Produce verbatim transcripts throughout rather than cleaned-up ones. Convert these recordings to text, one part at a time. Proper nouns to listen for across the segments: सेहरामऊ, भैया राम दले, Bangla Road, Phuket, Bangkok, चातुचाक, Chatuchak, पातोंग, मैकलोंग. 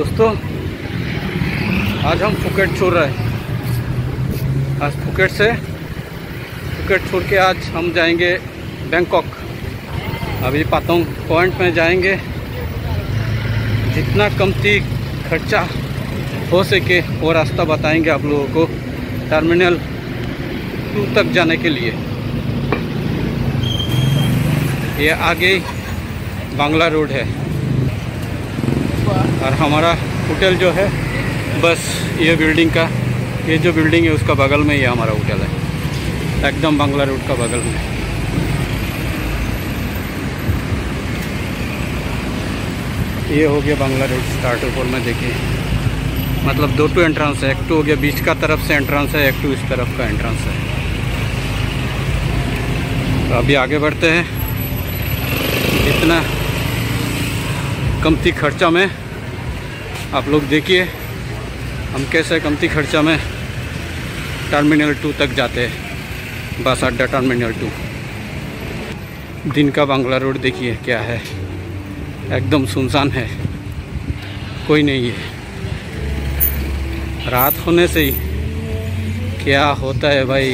दोस्तों, आज हम फुकेट छोड़ रहे हैं। आज फुकेट से फुकेट छोड़ के आज हम जाएंगे बैंकॉक। अभी पातोंग पॉइंट में जाएंगे। जितना कमती खर्चा हो सके वो रास्ता बताएंगे आप लोगों को टर्मिनल टू तक जाने के लिए। ये आगे बांग्ला रोड है और हमारा होटल जो है बस ये बिल्डिंग का, ये जो बिल्डिंग है उसका बगल में ही हमारा होटल है, एकदम बांग्ला रोड का बगल में। ये हो गया बांग्ला रोड स्टार्ट। ऊपर में देखिए मतलब दो टू एंट्रेंस है, एक टू हो गया बीच का तरफ से एंट्रेंस है, एक टू इस तरफ का एंट्रेंस है। तो अभी आगे बढ़ते हैं, जितना कमती खर्चा में आप लोग देखिए हम कैसे कमती खर्चा में टर्मिनल टू तक जाते हैं, बस अड्डा टर्मिनल टू। दिन का बांग्ला रोड देखिए क्या है, एकदम सुनसान है, कोई नहीं है। रात होने से ही क्या होता है भाई,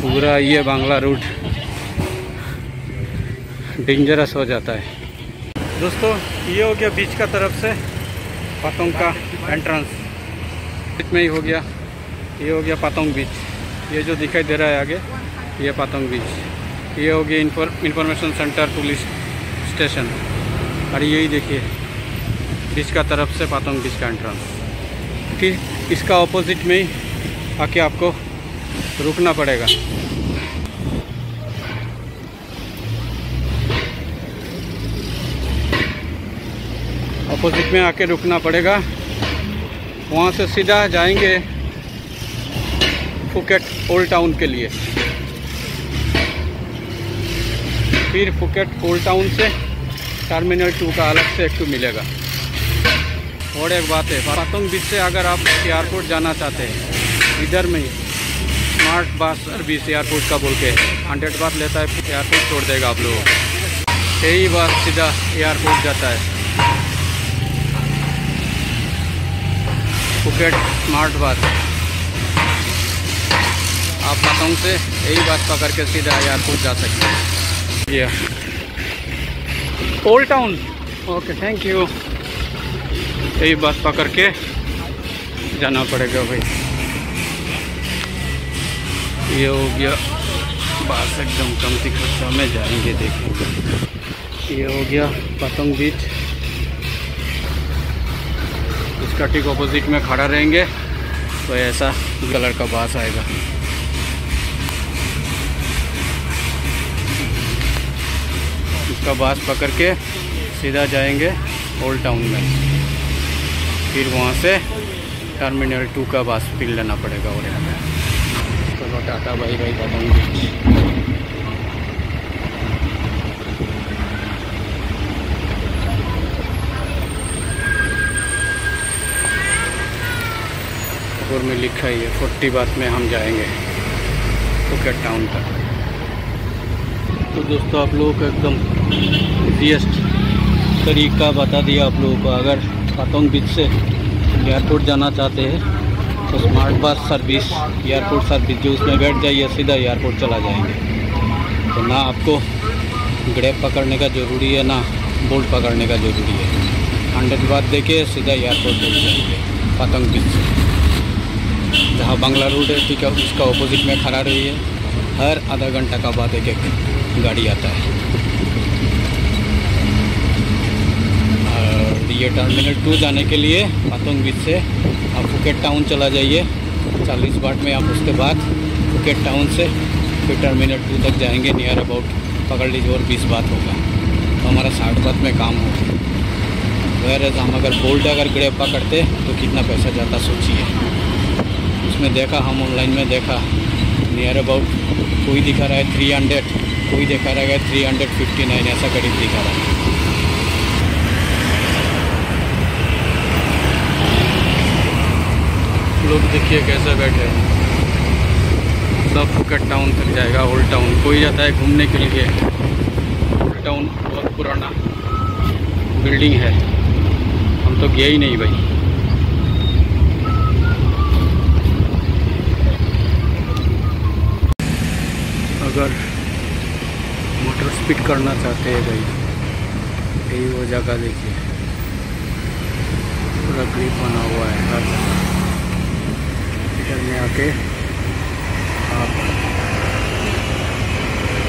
पूरा ये बांग्ला रोड डेंजरस हो जाता है। दोस्तों ये हो गया बीच का तरफ से पातोंग का एंट्रेंस, बीच में ही हो गया। ये हो गया पातोंग बीच, ये जो दिखाई दे रहा है आगे ये पातोंग बीच। ये हो गया इंफॉर्मेशन सेंटर पुलिस स्टेशन, और यही देखिए बीच का तरफ से पातोंग बीच का एंट्रेंस। ठीक इसका ऑपोजिट में ही आके आपको रुकना पड़ेगा। अपोजिट में आके रुकना पड़ेगा, वहाँ से सीधा जाएंगे फुकेट ओल्ड टाउन के लिए। फिर फुकेट ओल्ड टाउन से टर्मिनल टू का अलग से एक टू मिलेगा। और एक बात है, पातोंग बीच से अगर आप एयरपोर्ट जाना चाहते हैं, इधर में स्मार्ट बस सर्विस एयरपोर्ट का बोल के हंड्रेड बात लेता है, एयरपोर्ट छोड़ देगा आप लोगों को, यही बात सीधा एयरपोर्ट जाता है। फुकेट स्मार्ट बस आप पातोंग से यही बस पकड़ के सीधा एयरपोर्ट जा सकते हैं। ये old town, okay thank you. यही बस पकड़ के जाना पड़ेगा भाई। ये हो गया बस, एकदम कमती खर्चा में जाएंगे देखेंगे। ये हो गया पातोंग बीच, इसका ठीक ऑपोजिट में खड़ा रहेंगे तो ऐसा कलर का बास आएगा। इसका बास पकड़ के सीधा जाएंगे ओल्ड टाउन में, फिर वहाँ से टर्मिनल टू का बास फिर लेना पड़ेगा। और यहाँ चलो टाटा भाई भाई बताऊँगी। में लिखा ही है फोर्टी बात में हम जाएंगे फुकेट टाउन तक। तो दोस्तों आप लोगों को एकदम इजीएस्ट तरीका बता दिया आप लोगों को। अगर पातोंग बीच से एयरपोर्ट जाना चाहते हैं तो smart bus service airport service जो, उसमें बैठ जाइए सीधा एयरपोर्ट चला जाएंगे। तो ना आपको ग्रैब पकड़ने का ज़रूरी है ना बोर्ड पकड़ने का ज़रूरी है, हंड्रेड बात देके सीधा एयरपोर्ट चले जाएंगे पातोंग बीच से। जहाँ बांग्ला रोड है ठीक है, उसका ऑपोजिट में खड़ा रही है। हर आधा घंटा का बाद एक एक गाड़ी आता है। और ये टर्मिनल टू जाने के लिए पातोंग बीच से आप फुकेट टाउन चला जाइए चालीस बाट में। आप उसके बाद फुकेट टाउन से फिर टर्मिनल टू तक जाएंगे, नियर अबाउट पकड़ लीजिए और बीस बात होगा तो हमारा साठ बात में काम होगा। वैरज हम अगर बोल्ट अगर ग्रैब पकड़ते तो कितना पैसा जाता सोचिए। उसमें देखा हम ऑनलाइन में देखा नियर अबाउट कोई दिखा रहा है थ्री हंड्रेड, कोई दिखा रहा है थ्री हंड्रेड फिफ्टी नाइन, ऐसा करीब दिखा रहा है। लोग देखिए कैसे बैठे, सब फुकेट टाउन तक जाएगा। ओल्ड टाउन कोई जाता है घूमने के लिए, ओल्ड टाउन बहुत पुराना बिल्डिंग है। हम हम तो गया ही नहीं भाई। अगर मोटर स्पीड करना चाहते हैं भाई, यही वो जगह देखिए, पूरा ग्रिप बना हुआ है हर जगह। इधर में आके आप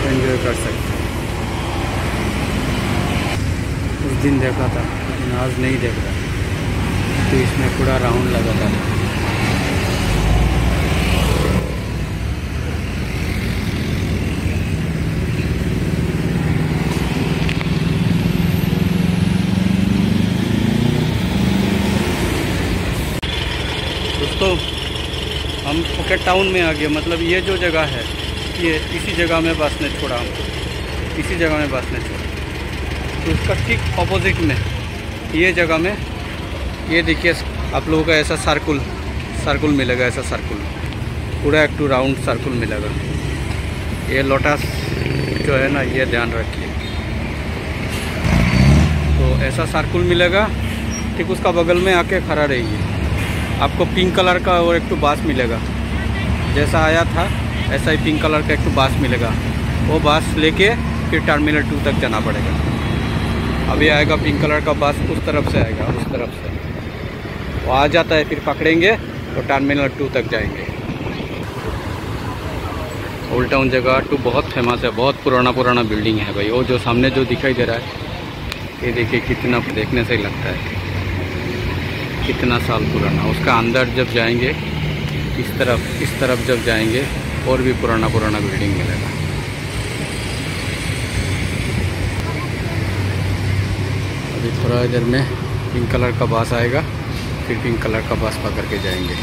एंजॉय कर सकते हैं। उस दिन देखा था लेकिन आज नहीं देख रहा, तो इसमें पूरा राउंड लगा था। तो हम फुकेट टाउन में आ गए, मतलब ये जो जगह है ये इसी जगह में बस ने छोड़ा हमको, इसी जगह में बस ने छोड़ा। तो उसका ठीक अपोजिट में ये जगह में ये देखिए आप लोगों का ऐसा सर्कुल सर्कुल मिलेगा, ऐसा सर्कुल पूरा एक टू राउंड सर्कुल मिलेगा। ये लोटस जो है ना ये ध्यान रखिए, तो ऐसा सर्कुल मिलेगा, ठीक उसका बगल में आके खड़ा रहिए। आपको पिंक कलर का और एक टू बास मिलेगा, जैसा आया था ऐसा ही पिंक कलर का एक टू बास मिलेगा। वो बास लेके फिर टर्मिनल टू तक जाना पड़ेगा। अभी आएगा पिंक कलर का बास, उस तरफ से आएगा, उस तरफ से वो आ जाता है, फिर पकड़ेंगे तो टर्मिनल टू तक जाएंगे। ओल्ड टाउन जगह टू बहुत फेमस है, बहुत पुराना पुराना बिल्डिंग है भाई। वो जो सामने जो दिखाई दे रहा है ये देखिए, कितना देखने से ही लगता है कितना साल पुराना। उसका अंदर जब जाएंगे इस तरफ इस तरफ जब जाएंगे और भी पुराना पुराना बिल्डिंग मिलेगा। अभी थोड़ा इधर में पिंक कलर का बस आएगा, फिर पिंक कलर का बस पकड़ के जाएंगे।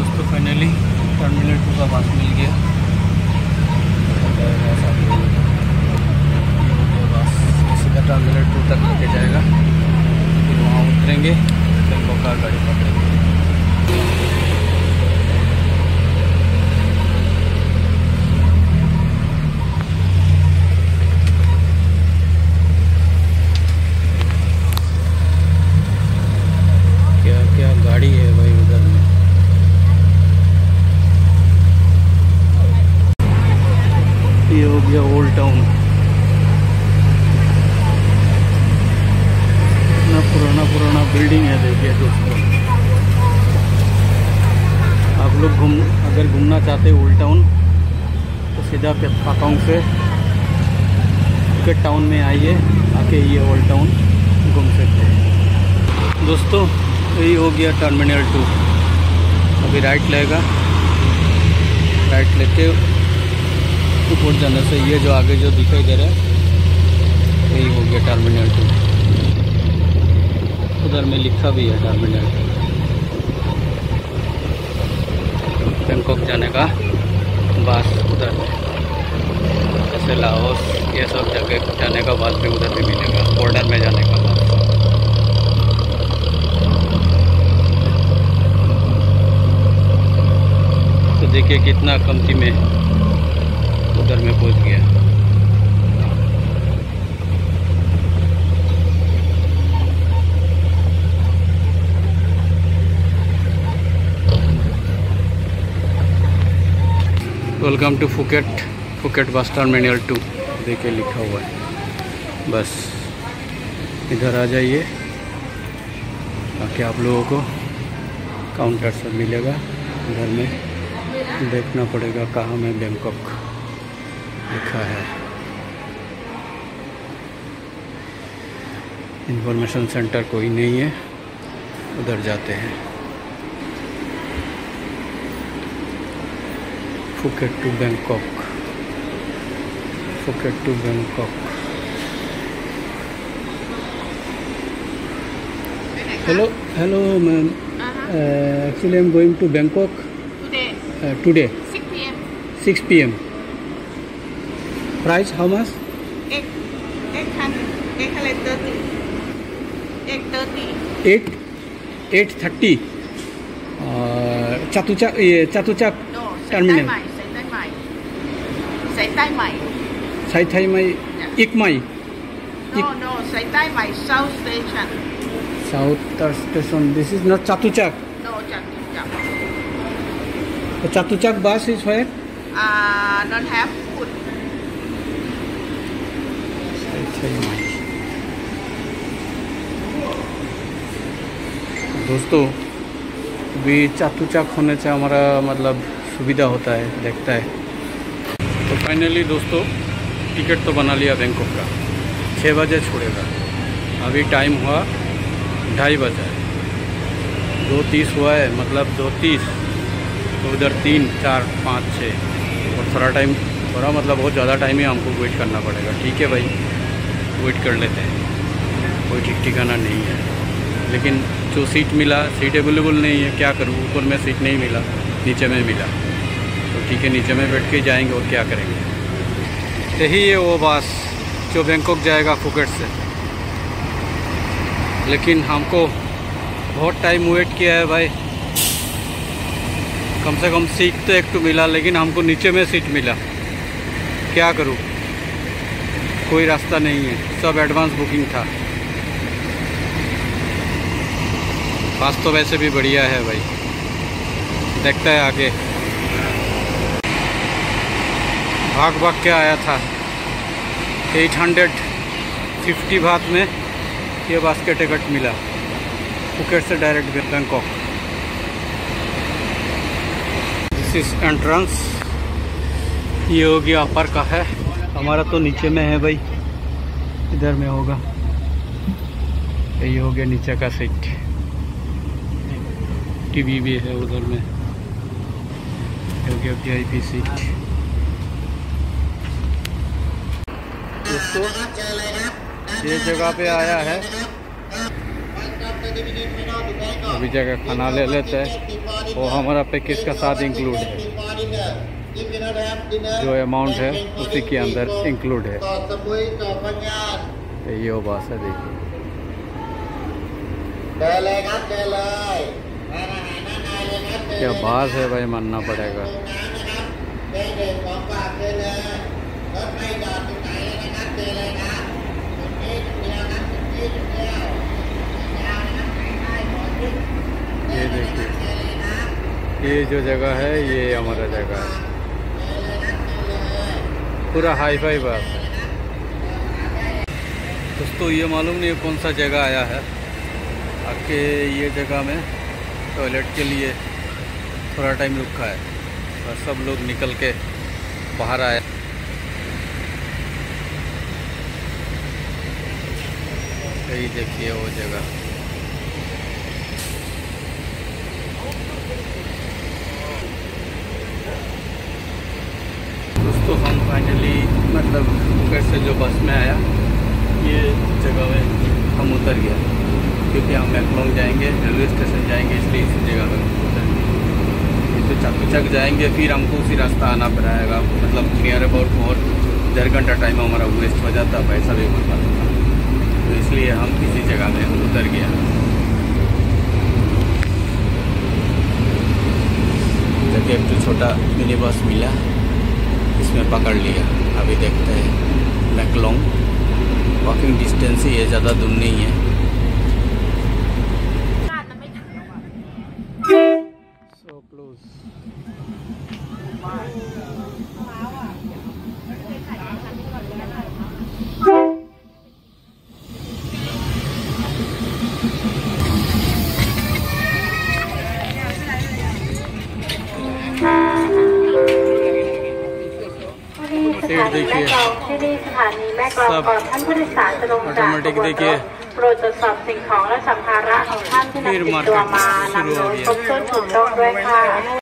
दोस्तों फाइनली टर्मिनल टू का बस मिल गया। बस सीधा टर्मिनल टू तक लेके जाएगा, वहाँ उतरेंगे फिर बोका गाड़ी पकड़ेंगे। क्या क्या गाड़ी है भाई उधर में। ये हो गया ओल्ड टाउन, पुराना पुराना बिल्डिंग है देखिए दोस्तों। आप लोग घूम अगर घूमना चाहते हो ओल्ड टाउन तो सीधा पातोंग से फुकेट टाउन में आइए, आके ये ओल्ड टाउन घूम सकते हैं। दोस्तों यही हो गया टर्मिनल टू। अभी राइट लेगा, राइट लेके ऊपर जाने से ये जो आगे जो दिखाई दे रहा है यही हो गया टर्मिनल टू। उधर में लिखा भी है टर्मिनल बैंकॉक जाने का बस। उधर में जैसे लाहौस ये सब जगह जाने का बस भी उधर भी मिलेगा, बॉर्डर में जाने का बस। तो देखिए कितना कमती में उधर में पहुंच गया। Welcome to Phuket Phuket bus terminal two देखिए लिखा हुआ है। बस इधर आ जाइए, ताकि आप लोगों को काउंटर सब मिलेगा। इधर में देखना पड़ेगा कहाँ में बैंकॉक लिखा है। इंफॉर्मेशन सेंटर कोई नहीं है, उधर जाते हैं। Phuket to Bangkok, Phuket to Bangkok. Hello hello ma'am, actually I am going to Bangkok today six P M price how much? Eight eight thirty eight thirty. चातुचाक ये चातुचाक terminal Sai Mai Sai Mai एक Mai No, no, Sai Mai South Station. South Station. This is not Chatuchak. No, Chatuchak. The Chatuchak bus is where? Ah, uh, not have food. Sai Mai. दोस्तों, भी चातुचाक होने से हमारा मतलब सुविधा होता है, देखता है। तो फाइनली दोस्तों, टिकट तो बना लिया बैंकॉक का, छः बजे छोड़ेगा। अभी टाइम हुआ ढाई बजा है, दो तीस हुआ है, मतलब दो तीस तो उधर तीन चार पाँच छः और थोड़ा टाइम थोड़ा मतलब बहुत ज़्यादा टाइम ही हमको वेट करना पड़ेगा। ठीक है भाई, वेट कर लेते हैं, कोई ठीक ठिकाना नहीं है। लेकिन जो सीट मिला सीट अवेलेबल नहीं है, क्या करूँ, ऊपर में सीट नहीं मिला, नीचे में मिला, तो ठीक है नीचे में बैठ के जाएंगे और क्या करेंगे। यही है वो बस जो बैंकॉक जाएगा फुकेट से, लेकिन हमको बहुत टाइम वेट किया है भाई। कम से कम सीट तो एक तो मिला, लेकिन हमको नीचे में सीट मिला, क्या करूँ, कोई रास्ता नहीं है। सब एडवांस बुकिंग था। बस तो वैसे भी बढ़िया है भाई, देखता है आगे। भाग भाग के आया था, एट हंड्रेड फिफ्टी बात में ये बस के टिकट मिला फुकेट से direct Bangkok. This is entrance, ये हो गया अपर का है, हमारा तो नीचे में है भाई, इधर में होगा। ये हो गया नीचे का सीट, टीवी भी है उधर में, क्योंकि वी आई पी सीट। दोस्तों ये जगह पे आया है, अभी जगह खाना ले लेते हैं, वो हमारा पैकेज का साथ इंक्लूड है, जो अमाउंट है उसी के अंदर इंक्लूड है। ये वो बात है, देखिए क्या बात है भाई, मानना पड़ेगा। ये देखिए, ये जो जगह है ये हमारा जगह है, पूरा हाई फाई बस। दोस्तों ये मालूम नहीं कौन सा जगह आया है, आके ये जगह में टॉयलेट के लिए थोड़ा टाइम रुका है और सब लोग निकल के बाहर आए। यही देखिए वो जगह, दोस्तों हम फाइनली मतलब फुकेट से जो बस में आया ये जगह में हम उतर गया, क्योंकि हम मैकलोंग जाएंगे, रेलवे स्टेशन जाएंगे, इसलिए इसी जगह पर उतरेंगे। ये तो चातुचक जाएंगे, फिर हमको उसी रास्ता आना पड़ेगा, मतलब नियर अबाउट बहुत डेढ़ घंटा टाइम हमारा वेस्ट हो जाता, पैसा भी बर्बाद होता, तो इसलिए हम इसी जगह में उतर गया। जबकि एक तो छोटा मिनी बस मिला, इसमें पकड़ लिया। अभी देखते हैं मैकलोंग, वॉकिंग डिस्टेंस ही है, ज़्यादा दूर नहीं है। देखिए सब ऑटोमेटिक, देखिए फिर मार्केट शुरू हो गया।